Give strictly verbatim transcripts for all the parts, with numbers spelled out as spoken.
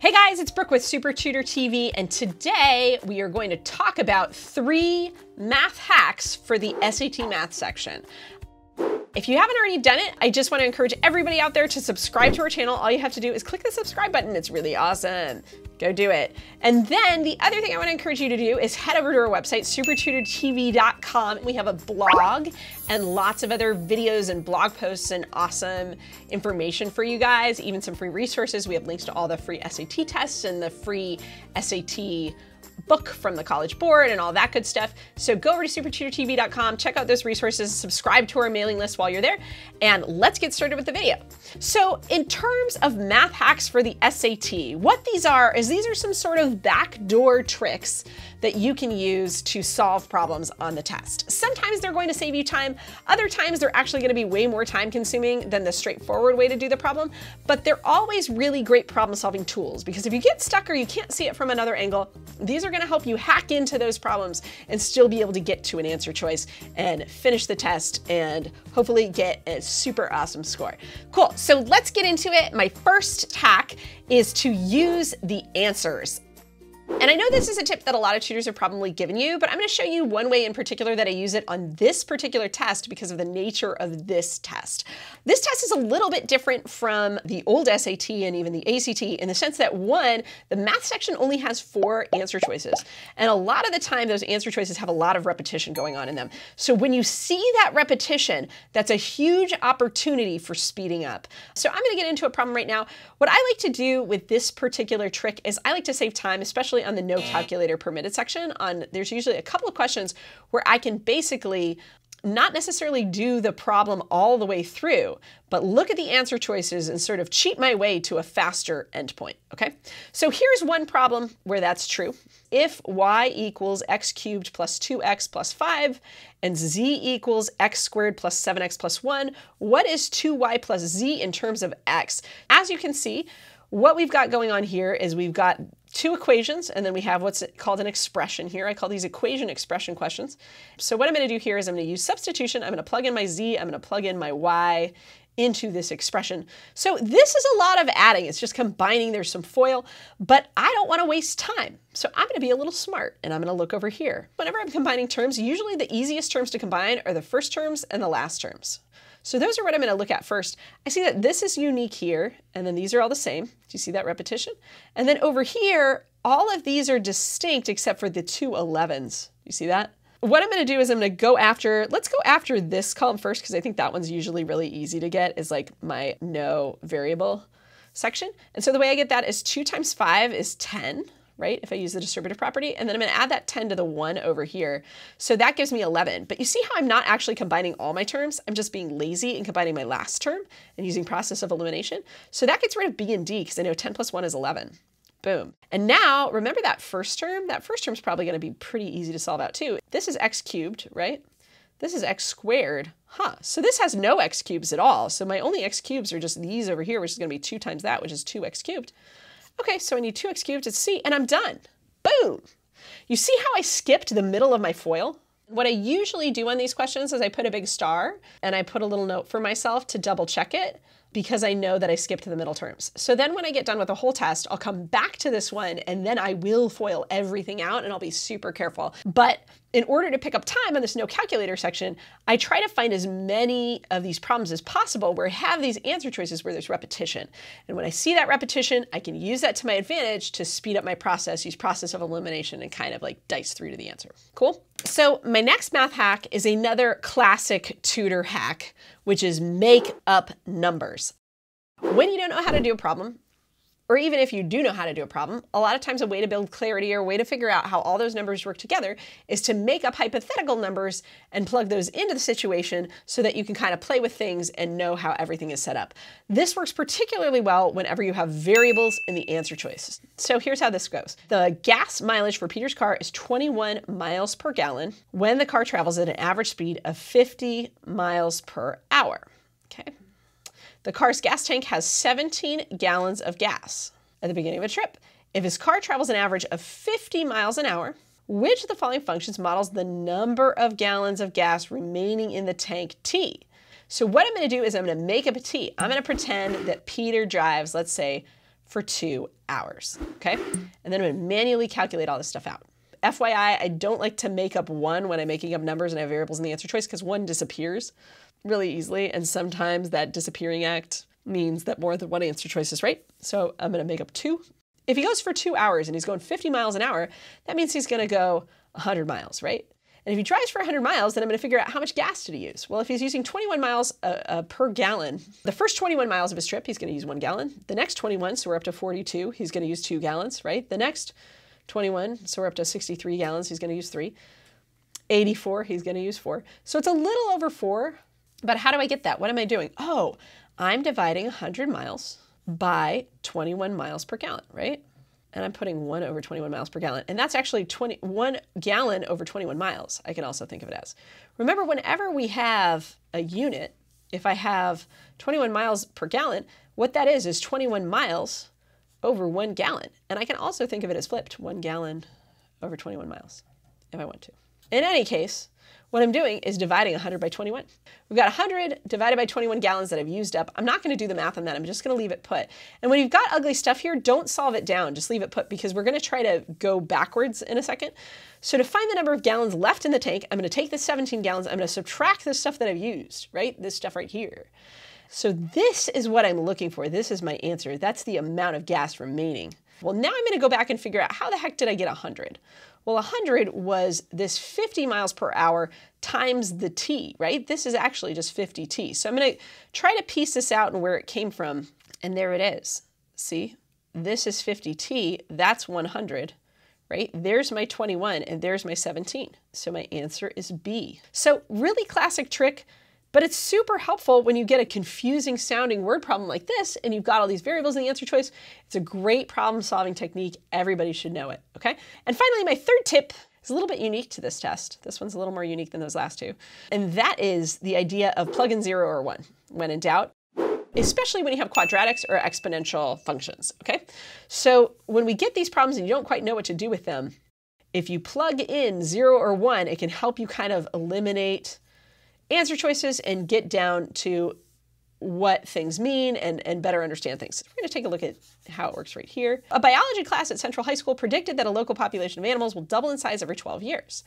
Hey guys, it's Brooke with Super Tutor T V, and today we are going to talk about three math hacks for the S A T math section. If you haven't already done it, I just want to encourage everybody out there to subscribe to our channel. All you have to do is click the subscribe button. It's really awesome. Go do it. And then the other thing I want to encourage you to do is head over to our website, super tutor t v dot com. We have a blog and lots of other videos and blog posts and awesome information for you guys, even some free resources. We have links to all the free S A T tests and the free S A T book from the College Board and all that good stuff. So go over to super tutor t v dot com, check out those resources, subscribe to our mailing list while you're there, and let's get started with the video. So in terms of math hacks for the S A T, what these are is these are some sort of backdoor tricks that you can use to solve problems on the test. Sometimes they're going to save you time, other times they're actually going to be way more time consuming than the straightforward way to do the problem, but they're always really great problem solving tools because if you get stuck or you can't see it from another angle, these are going to help you hack into those problems and still be able to get to an answer choice and finish the test and hopefully get a super awesome score. Cool, so let's get into it. My first hack is to use the answers. And I know this is a tip that a lot of tutors have probably given you, but I'm going to show you one way in particular that I use it on this particular test because of the nature of this test. This test is a little bit different from the old S A T and even the A C T in the sense that, one, the math section only has four answer choices. And a lot of the time, those answer choices have a lot of repetition going on in them. So when you see that repetition, that's a huge opportunity for speeding up. So I'm going to get into a problem right now. What I like to do with this particular trick is I like to save time, especially on the no calculator permitted section. On there's usually a couple of questions where I can basically not necessarily do the problem all the way through, but look at the answer choices and sort of cheat my way to a faster endpoint, okay? So here's one problem where that's true. If y equals x cubed plus two x plus five and z equals x squared plus seven x plus one, what is two y plus z in terms of x? As you can see, what we've got going on here is we've got two equations, and then we have what's called an expression here. I call these equation expression questions. So what I'm going to do here is I'm going to use substitution. I'm going to plug in my z, I'm going to plug in my y into this expression. So this is a lot of adding. It's just combining. There's some FOIL, but I don't want to waste time. So I'm going to be a little smart, and I'm going to look over here. Whenever I'm combining terms, usually the easiest terms to combine are the first terms and the last terms. So those are what I'm going to look at first. I see that this is unique here, and then these are all the same. Do you see that repetition? And then over here, all of these are distinct except for the two elevens. You see that? What I'm going to do is I'm going to go after, let's go after this column first, because I think that one's usually really easy to get, is like my no variable section. And so the way I get that is two times five is ten, right? If I use the distributive property, and then I'm going to add that ten to the one over here. So that gives me eleven, but you see how I'm not actually combining all my terms. I'm just being lazy and combining my last term and using process of elimination. So that gets rid of B and D because I know ten plus one is eleven. Boom. And now remember that first term, that first term is probably going to be pretty easy to solve out too. This is x cubed, right? This is x squared, huh? So this has no x cubes at all. So my only x cubes are just these over here, which is going to be two times that, which is two x cubed. Okay, so I need two x cubed, it's c, and I'm done. Boom! You see how I skipped the middle of my FOIL? What I usually do on these questions is I put a big star and I put a little note for myself to double check it because I know that I skipped the middle terms. So then when I get done with the whole test, I'll come back to this one and then I will FOIL everything out and I'll be super careful. But in order to pick up time on this no calculator section, I try to find as many of these problems as possible where I have these answer choices where there's repetition. And when I see that repetition, I can use that to my advantage to speed up my process, use process of elimination and kind of like dice through to the answer. Cool? So my next math hack is another classic tutor hack, which is make up numbers. When you don't know how to do a problem, or even if you do know how to do a problem, a lot of times a way to build clarity or a way to figure out how all those numbers work together is to make up hypothetical numbers and plug those into the situation so that you can kind of play with things and know how everything is set up. This works particularly well whenever you have variables in the answer choices. So here's how this goes. The gas mileage for Peter's car is twenty-one miles per gallon when the car travels at an average speed of fifty miles per hour. Okay. The car's gas tank has seventeen gallons of gas at the beginning of a trip. If his car travels an average of fifty miles an hour, which of the following functions models the number of gallons of gas remaining in the tank T? So what I'm going to do is I'm going to make up a T. I'm going to pretend that Peter drives, let's say, for two hours, okay? And then I'm gonna manually calculate all this stuff out. F Y I, I don't like to make up one when I'm making up numbers and I have variables in the answer choice because one disappears really easily, and sometimes that disappearing act means that more than one answer choice is right. So I'm gonna make up two. If he goes for two hours and he's going fifty miles an hour, that means he's gonna go one hundred miles, right? And if he drives for one hundred miles, then I'm gonna figure out how much gas did he use. Well, if he's using twenty-one miles uh, uh, per gallon, the first twenty-one miles of his trip, he's gonna use one gallon. The next twenty-one, so we're up to forty-two, he's gonna use two gallons, right? The next twenty-one, so we're up to sixty-three gallons, he's gonna use three. eighty-four, he's gonna use four. So it's a little over four, but how do I get that? What am I doing? Oh, I'm dividing one hundred miles by twenty-one miles per gallon, right? And I'm putting one over twenty-one miles per gallon. And that's actually twenty-one gallon over twenty-one miles, I can also think of it as. Remember, whenever we have a unit, if I have twenty-one miles per gallon, what that is is twenty-one miles over one gallon. And I can also think of it as flipped, one gallon over twenty-one miles, if I want to. In any case, what I'm doing is dividing one hundred by twenty-one. We've got one hundred divided by twenty-one gallons that I've used up. I'm not gonna do the math on that, I'm just gonna leave it put. And when you've got ugly stuff here, don't solve it down, just leave it put, because we're gonna try to go backwards in a second. So to find the number of gallons left in the tank, I'm gonna take the seventeen gallons, I'm gonna subtract the stuff that I've used, right? This stuff right here. So this is what I'm looking for, this is my answer. That's the amount of gas remaining. Well, now I'm gonna go back and figure out how the heck did I get one hundred? Well, one hundred was this fifty miles per hour times the T, right? This is actually just fifty T. So I'm gonna try to piece this out and where it came from, and there it is. See, this is fifty T, that's one hundred, right? There's my twenty-one and there's my seventeen. So my answer is B. So really classic trick, but it's super helpful when you get a confusing sounding word problem like this and you've got all these variables in the answer choice. It's a great problem solving technique. Everybody should know it, okay? And finally, my third tip is a little bit unique to this test. This one's a little more unique than those last two. And that is the idea of plug in zero or one when in doubt, especially when you have quadratics or exponential functions, okay? So when we get these problems and you don't quite know what to do with them, if you plug in zero or one, it can help you kind of eliminate answer choices and get down to what things mean and, and better understand things. We're gonna take a look at how it works right here. A biology class at Central High School predicted that a local population of animals will double in size every twelve years.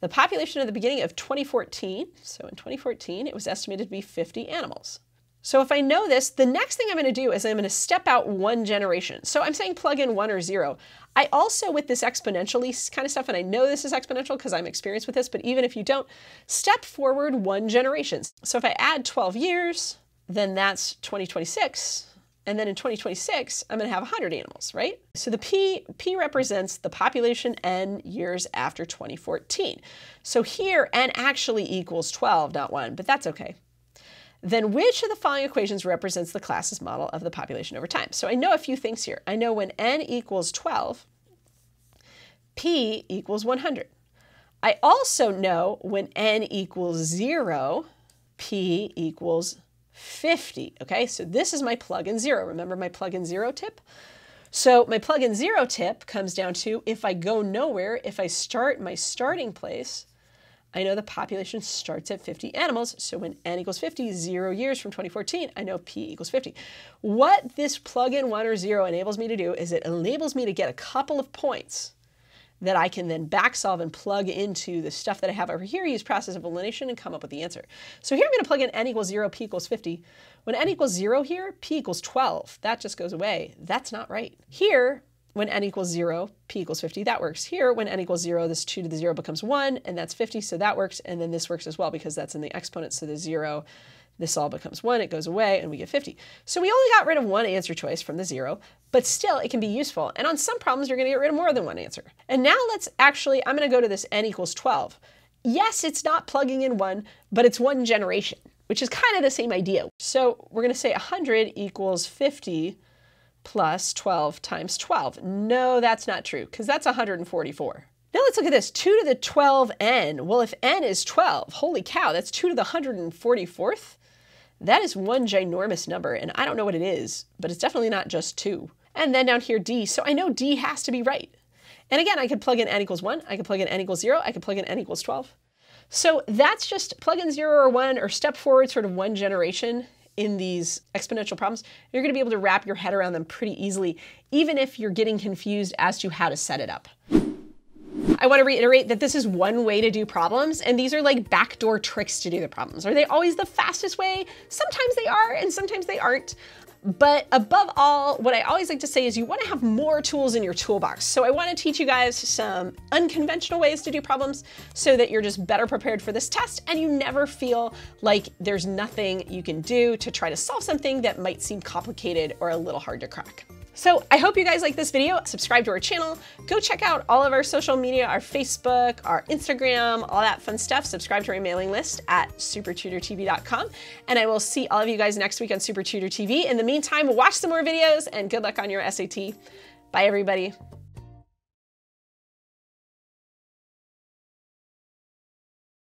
The population at the beginning of twenty fourteen, so in twenty fourteen, it was estimated to be fifty animals. So if I know this, the next thing I'm gonna do is I'm gonna step out one generation. So I'm saying plug in one or zero. I also, with this exponentially kind of stuff, and I know this is exponential because I'm experienced with this, but even if you don't, step forward one generation. So if I add twelve years, then that's twenty twenty-six. And then in twenty twenty-six, I'm gonna have one hundred animals, right? So the P, P represents the population N years after twenty fourteen. So here, N actually equals twelve, not one, but that's okay. Then which of the following equations represents the class's model of the population over time? So I know a few things here. I know when N equals twelve, P equals one hundred. I also know when N equals zero, P equals fifty, okay? So this is my plug in zero. Remember my plug in zero tip? So my plug in zero tip comes down to if I go nowhere, if I start my starting place, I know the population starts at fifty animals, so when N equals fifty, zero years from twenty fourteen, I know P equals fifty. What this plug-in one or zero enables me to do is it enables me to get a couple of points that I can then back solve and plug into the stuff that I have over here, use process of elimination and come up with the answer. So here I'm gonna plug in N equals zero, P equals fifty. When N equals zero here, P equals twelve. That just goes away, that's not right. Here, when N equals zero, P equals fifty, that works. Here, when N equals zero, this two to the zero becomes one, and that's fifty, so that works, and then this works as well because that's in the exponent, so the zero, this all becomes one, it goes away, and we get fifty. So we only got rid of one answer choice from the zero, but still, it can be useful, and on some problems, you're gonna get rid of more than one answer. And now let's actually, I'm gonna go to this N equals twelve. Yes, it's not plugging in one, but it's one generation, which is kind of the same idea. So we're gonna say one hundred equals fifty, plus twelve times twelve. No, that's not true, because that's one hundred forty-four. Now let's look at this, two to the twelve N. Well, if N is twelve, holy cow, that's two to the one hundred forty-fourth. That is one ginormous number, and I don't know what it is, but it's definitely not just two. And then down here, D, so I know D has to be right. And again, I could plug in N equals one, I could plug in N equals zero, I could plug in N equals twelve. So that's just plug in zero or one, or step forward sort of one generation in these exponential problems, you're going to be able to wrap your head around them pretty easily, even if you're getting confused as to how to set it up. I want to reiterate that this is one way to do problems, and these are like backdoor tricks to do the problems. Are they always the fastest way? Sometimes they are, and sometimes they aren't. But above all, what I always like to say is you want to have more tools in your toolbox. So I want to teach you guys some unconventional ways to do problems so that you're just better prepared for this test and you never feel like there's nothing you can do to try to solve something that might seem complicated or a little hard to crack. So I hope you guys like this video. Subscribe to our channel. Go check out all of our social media, our Facebook, our Instagram, all that fun stuff. Subscribe to our mailing list at super tutor t v dot com. And I will see all of you guys next week on Super Tutor T V. In the meantime, watch some more videos and good luck on your S A T. Bye, everybody.